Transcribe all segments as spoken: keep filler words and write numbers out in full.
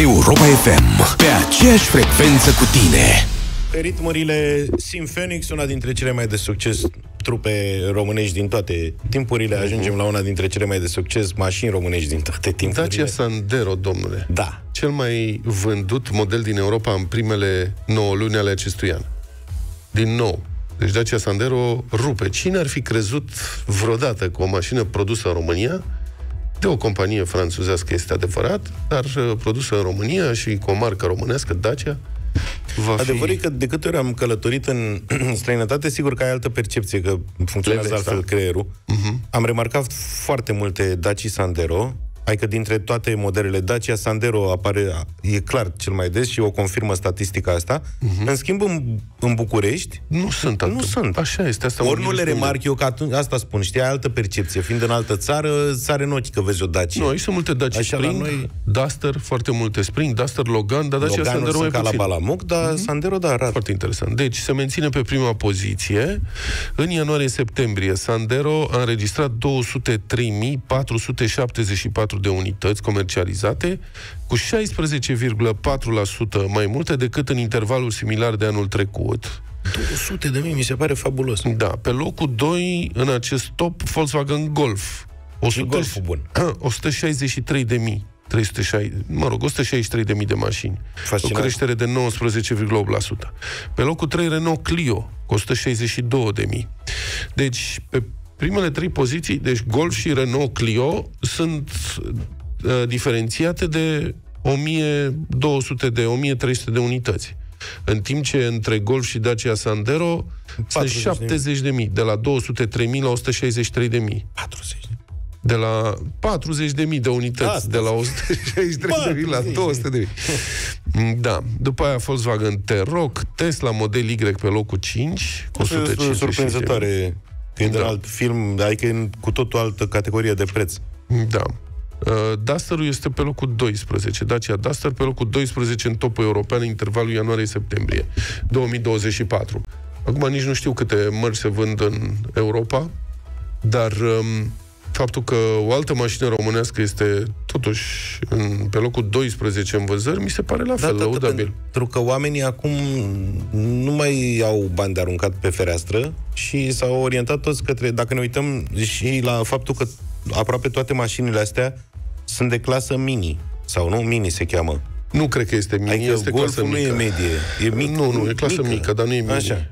Europa F M, pe aceeași frecvență cu tine. Pe ritmurile, Sinfonix, una dintre cele mai de succes trupe românești din toate timpurile. Ajungem la una dintre cele mai de succes mașini românești din toate timpurile. Dacia Sandero, domnule. Da. Cel mai vândut model din Europa în primele nouă luni ale acestui an. Din nou. Deci Dacia Sandero rupe. Cine ar fi crezut vreodată că o mașină produsă în România, de o companie franțuzească, este adevărat, dar produsă în România și cu o marcă românească, Dacia, va fi... Adevărul e că de câte ori am călătorit în străinătate, sigur că ai altă percepție, că funcționează altfel creierul. Uh-huh. Am remarcat foarte multe Dacia Sandero, adică dintre toate modelele Dacia Sandero apare, e clar, cel mai des și o confirmă statistica asta. Uh-huh. În schimb, în, în București... Nu sunt atât. Nu sunt. Așa este. Asta ori nu le remarc eu, că atunci, asta spun, știi, ai altă percepție. Fiind în altă țară, sare în ochi că vezi o Dacia. Nu, aici sunt multe Dacia Așa Spring, noi... Duster, foarte multe Spring, Duster, Logan, dar Dacia Loganul Sandero mai puțin. Loganul sunt ca la Balamuc, dar uh-huh. Sandero, da, arată. Foarte interesant. Deci, se menține pe prima poziție. În ianuarie-septembrie, Sandero a înregistrat două sute trei mii patru sute șaptezeci și patru de unități comercializate, cu șaisprezece virgulă patru la sută mai multe decât în intervalul similar de anul trecut. două sute de mii, mi se pare fabulos. Da, pe locul doi în acest top, Volkswagen Golf. o sută șaizeci și trei de mii. Mă rog, o sută șaizeci și trei de mii de mașini. Fascinant. O creștere de nouăsprezece virgulă opt la sută. Pe locul trei, Renault Clio, cu o sută șaizeci și două de mii. Deci, pe primele trei poziții, deci Golf și Renault Clio, sunt uh, diferențiate de o mie două sute de o mie trei sute de unități. În timp ce între Golf și Dacia Sandero sunt șaptezeci de mii, de la două sute trei mii la o sută șaizeci și trei de mii. patruzeci de mii. De la patruzeci de mii de unități, asta, de la o sută șaizeci și trei de mii la două sute de mii. Da. După aia Volkswagen T-Roc, Tesla Model Y pe locul cinci, cu o sută cincizeci de mii. Surprinzătoare. Când da. Alt film, adică e cu totul altă categorie de preț. Da. Uh, Dusterul este pe locul doisprezece. Dacia Duster pe locul doisprezece în topul european, intervalul ianuarie-septembrie două mii douăzeci și patru. Acum nici nu știu câte mărci se vând în Europa, dar um, faptul că o altă mașină românească este totuși în, pe locul doisprezece în vânzări, mi se pare la fel, da, lăudabil. Pentru că oamenii acum nu mai au bani de aruncat pe fereastră și s-au orientat toți către... Dacă ne uităm și la faptul că aproape toate mașinile astea sunt de clasă mini, sau nu? Mini se cheamă. Nu cred că este mini, adică este clasă mică. Nu e medie, e mic, nu, nu, e clasă mică, mică, dar nu e mini. Așa.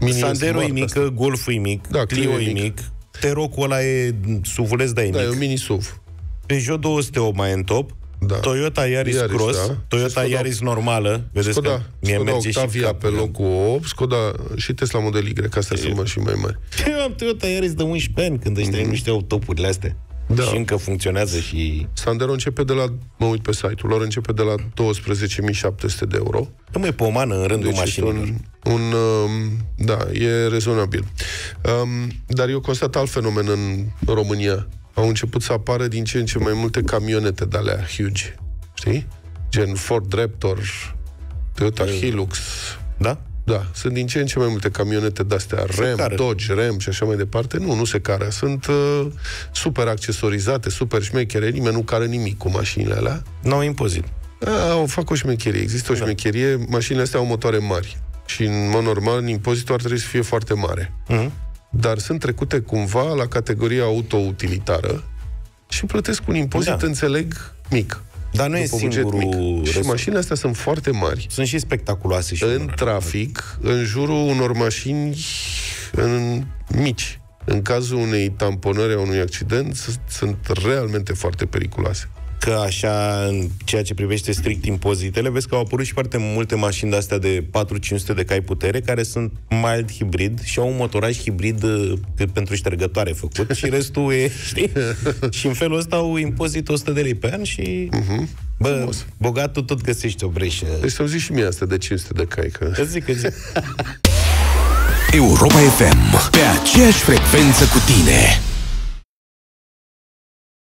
Mini Sandero e mică, asta. Golf e mic, da, Clio e mic. mic. T-Rocul ăla e suvuleț, dar e da, mic. Da, e un mini-suv. Peugeot două sute opt mai în top. Da. Toyota Yaris, Yaris Cross, da. Toyota Scoda, Yaris normală. Vedeți Scoda, că mie Scoda merge Octavia și pe locul opt, Scoda și Tesla Model Y, ca să sunt și mai mari. Eu am Toyota Yaris de unsprezece ani, când ăștia mm. nu știau topurile astea. Da. Și încă funcționează și... Sandero începe de la... Mă uit pe site-ul lor, începe de la douăsprezece mii șapte sute de euro. Nu mai pomană în rândul deci mașinilor. Un, un, da, e rezonabil. Um, dar eu constat alt fenomen în România. Au început să apară din ce în ce mai multe camionete de-alea huge. Știi? Gen Ford Raptor, Toyota Hilux. Da? Da, sunt din ce în ce mai multe camionete de-astea, Ram, Dodge, Ram și așa mai departe. Nu, nu se care. Sunt uh, super accesorizate, super șmechere. Nimeni nu care nimic cu mașinile alea. N-au impozit. A, au, fac o șmecherie. Există o da. șmecherie. Mașinile astea au motoare mari. Și, în mod normal, impozitul ar trebui să fie foarte mare. Uh-huh. Dar sunt trecute cumva la categoria auto-utilitară și plătesc un impozit, da. înțeleg, mic. Dar nu e singurul. Și mașinile astea sunt foarte mari. Sunt și spectaculoase. Și în trafic, în jurul unor mașini în mici. În cazul unei tamponări a unui accident, sunt realmente foarte periculoase. Că așa, în ceea ce privește strict impozitele, vezi că au apărut și foarte multe mașini de-astea de patru cinci sute de cai putere, care sunt mild hibrid și au un motoraj hibrid pentru ștergătoare făcut și restul e, știi? Și în felul ăsta au impozit o sută de lei pe an și... Uh-huh. Bă, frumos. Bogatul tot găsește o breșă. Deci să-mi zici și mie asta de cinci sute de cai, că... Îți zic, îți zic. Europa F M, pe aceeași frecvență cu tine.